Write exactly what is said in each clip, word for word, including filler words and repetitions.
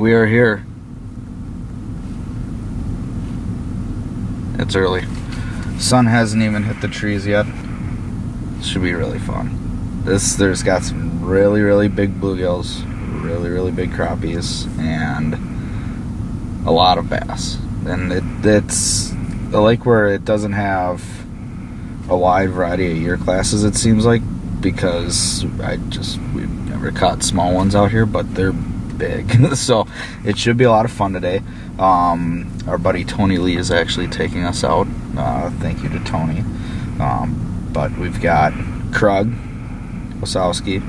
we are here. It's early. Sun hasn't even hit the trees yet. Should be really fun. This, there's got some really, really big bluegills, really, really big crappies, and a lot of bass. And it, it's a lake where it doesn't have a wide variety of year classes, it seems like, because I just, we've never caught small ones out here, but they're big. So it should be a lot of fun today. Um, our buddy Tony Lee is actually taking us out. Uh, thank you to Tony. Um, But we've got Krug, Osowski,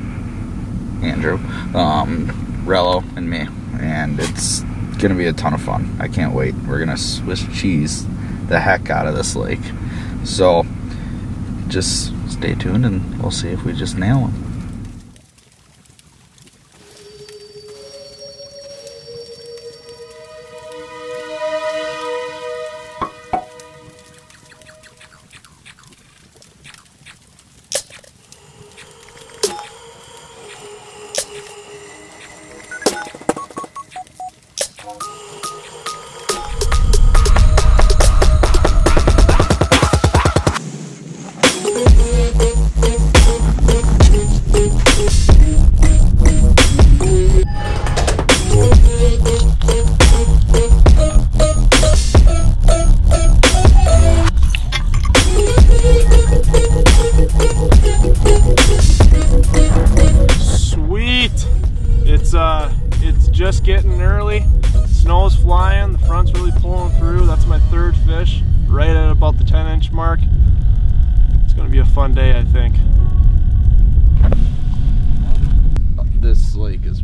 Andrew, um, Rello, and me. And it's going to be a ton of fun. I can't wait. We're going to Swiss cheese the heck out of this lake. So just stay tuned and we'll see if we just nail them. Just getting early, snow's flying, the front's really pulling through. That's my third fish, right at about the ten inch mark. It's gonna be a fun day, I think. This lake is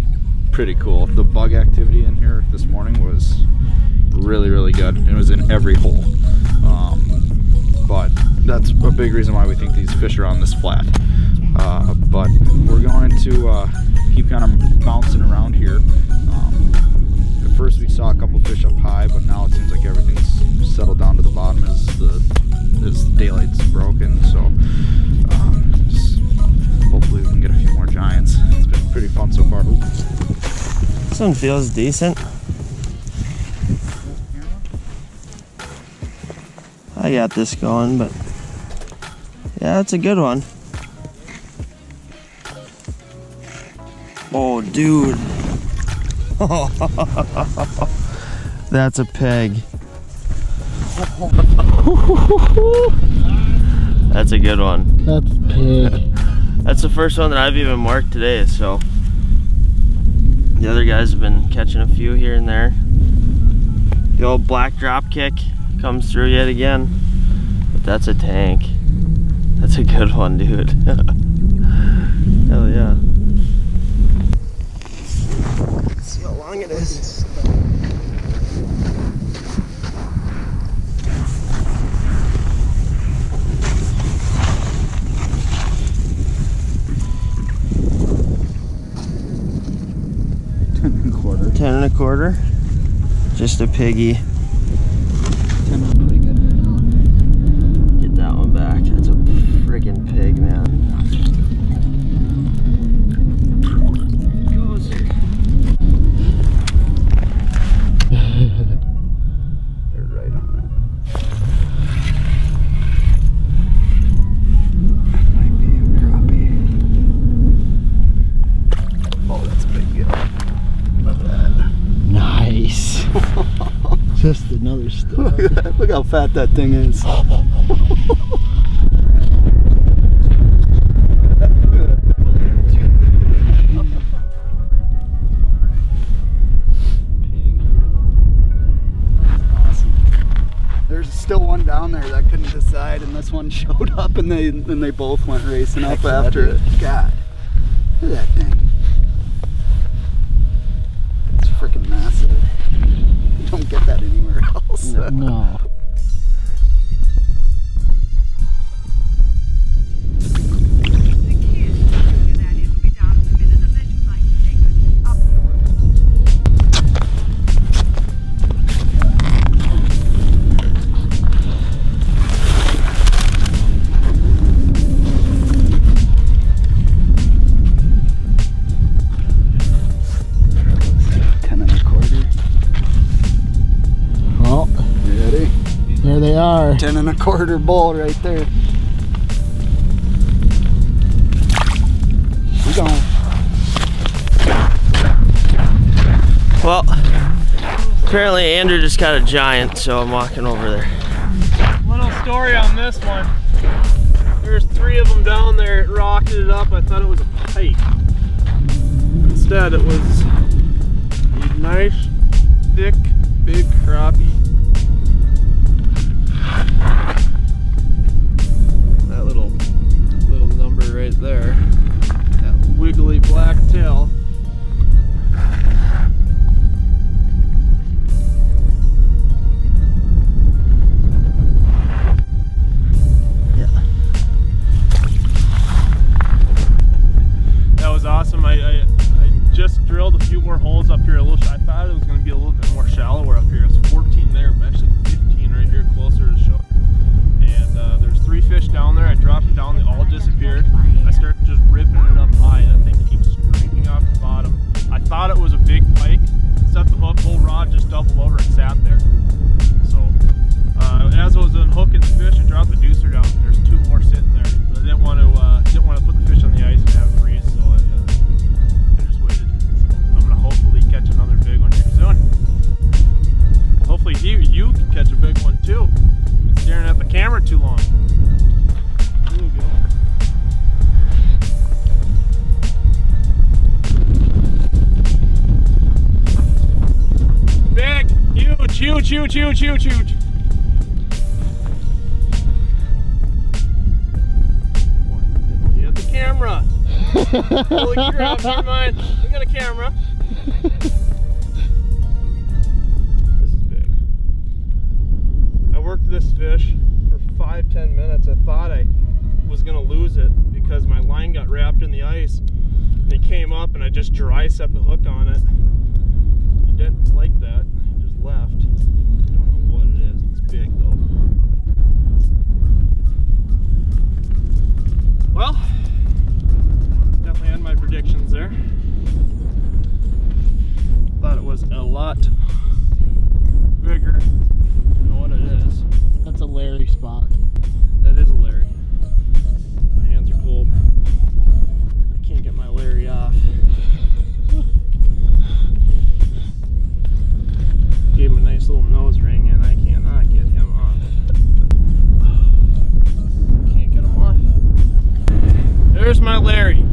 pretty cool. The bug activity in here this morning was really, really good. It was in every hole. Um, but that's a big reason why we think these fish are on this flat. Uh, but we're going to uh, keep kind of bouncing around here. Um, at first we saw a couple fish up high, but now it seems like everything's settled down to the bottom as the as the daylight's broken. So um, just hopefully we can get a few more giants. It's been pretty fun so far. Ooh. This one feels decent. I got this going, but yeah, it's a good one. Oh, dude. That's a peg. That's a good one. That's a pig. That's the first one that I've even marked today, so. The other guys have been catching a few here and there. The old black drop kick comes through yet again. But that's a tank. That's a good one, dude. Hell yeah. Long it is. Ten and a quarter. Ten and a quarter. Just a piggy. Ten is pretty good right now. Get that one back. That's a friggin' pig, man. Just another star. Look, that, look how fat that thing is. Awesome. There's still one down there that couldn't decide, and this one showed up, and they and they both went racing up after it. God, look at that thing. It's freaking massive. Don't get that anywhere else. No. No. Ten and a quarter. They are. Ten and a quarter bull right there. We gone. Well, apparently Andrew just got a giant, so I'm walking over there. Little story on this one. There's three of them down there. It rocketed it up. I thought it was a pike. Instead, it was a nice, thick, big crappie. That little, little number right there. That wiggly black tail. Awesome. I, I, I just drilled a few more holes up here. A little, I thought it was going to be a little bit more shallower up here. It's fourteen there, but actually fifteen right here closer to shore. And uh, there's three fish down there. I dropped it down, they all disappeared. I started just ripping it up high, and that thing keeps scraping off the bottom. I thought it was a big pike. Set the hook, whole rod just doubled over and sat there. So uh, as I was unhooking the fish, I dropped the deucer down. There's two more sitting there. But I didn't want to uh, didn't want to put the fish on the ice and have it freeze. Catch another big one here soon. Hopefully you, you can catch a big one too. Been staring at the camera too long. There we go. Big, huge, huge, huge, huge, huge, huge. Boy, didn't we hit the camera? Holy crap, never mind. We got a camera. This is big. I worked this fish for five, ten minutes. I thought I was gonna lose it because my line got wrapped in the ice. And he came up and I just dry set the hook on it. He didn't like that. He just left. I don't know what it is. It's big though. Well, definitely had my predictions there. Thought it was a lot bigger than what it is. That's a Larry spot. That is a Larry. My hands are cold. I can't get my Larry off. Gave him a nice little nose ring and I cannot get him off. Can't get him off. There's my Larry.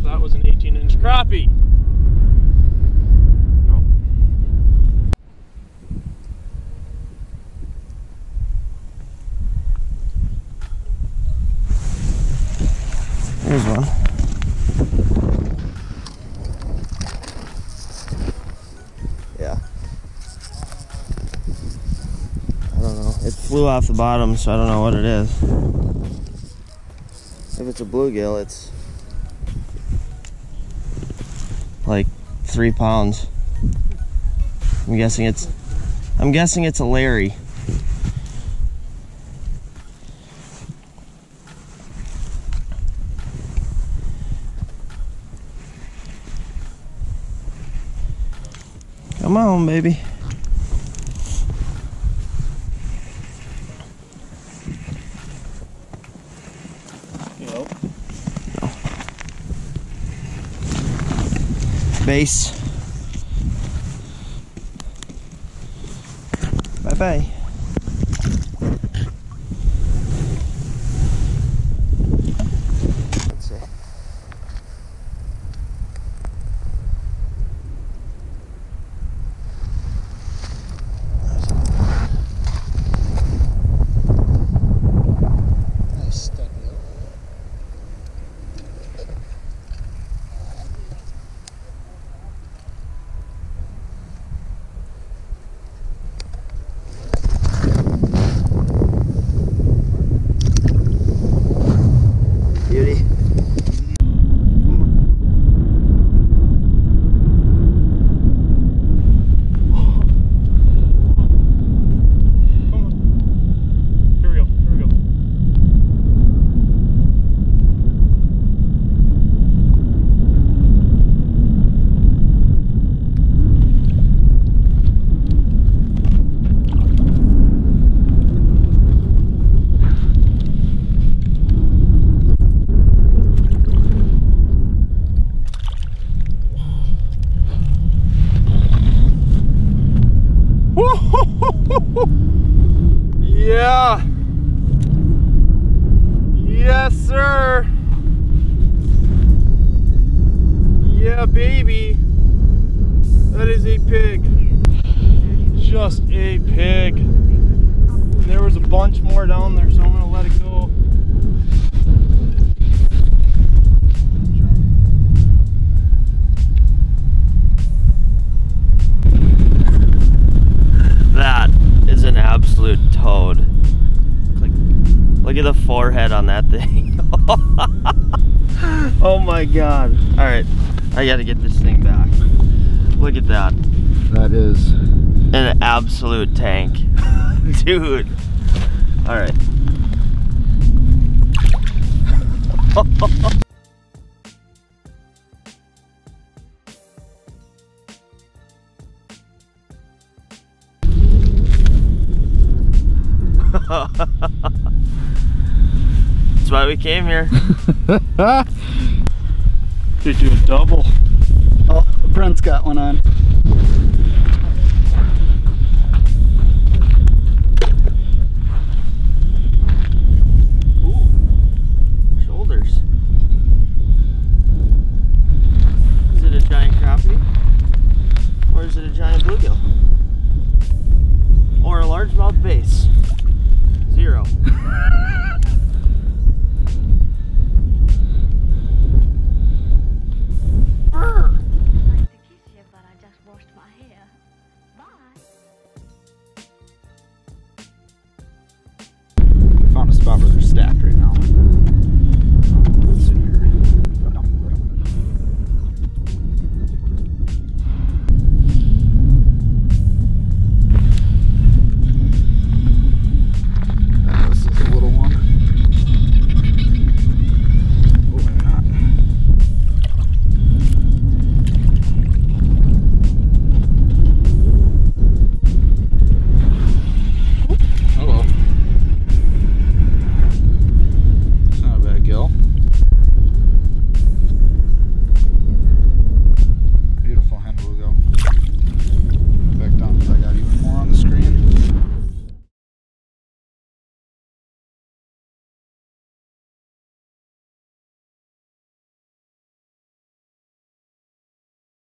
That was an eighteen inch crappie. No. Here's one. Yeah. I don't know. It flew off the bottom, so I don't know what it is. If it's a bluegill, it's like three pounds. I'm guessing it's I'm guessing it's a Larry. Come on, baby. Base. Bye bye. Let's see. Nice stuff. Yeah. Yes, sir. Yeah, baby. That is a pig. Just a pig. And there was a bunch more down there, so I'm gonna let it go. That is an absolute toad. Like, look at the forehead on that thing. Oh my god. Alright, I gotta get this thing back. Look at that. That is an absolute tank. Dude. Alright. That's why we came here. Could do a double. Oh, Brent's got one on.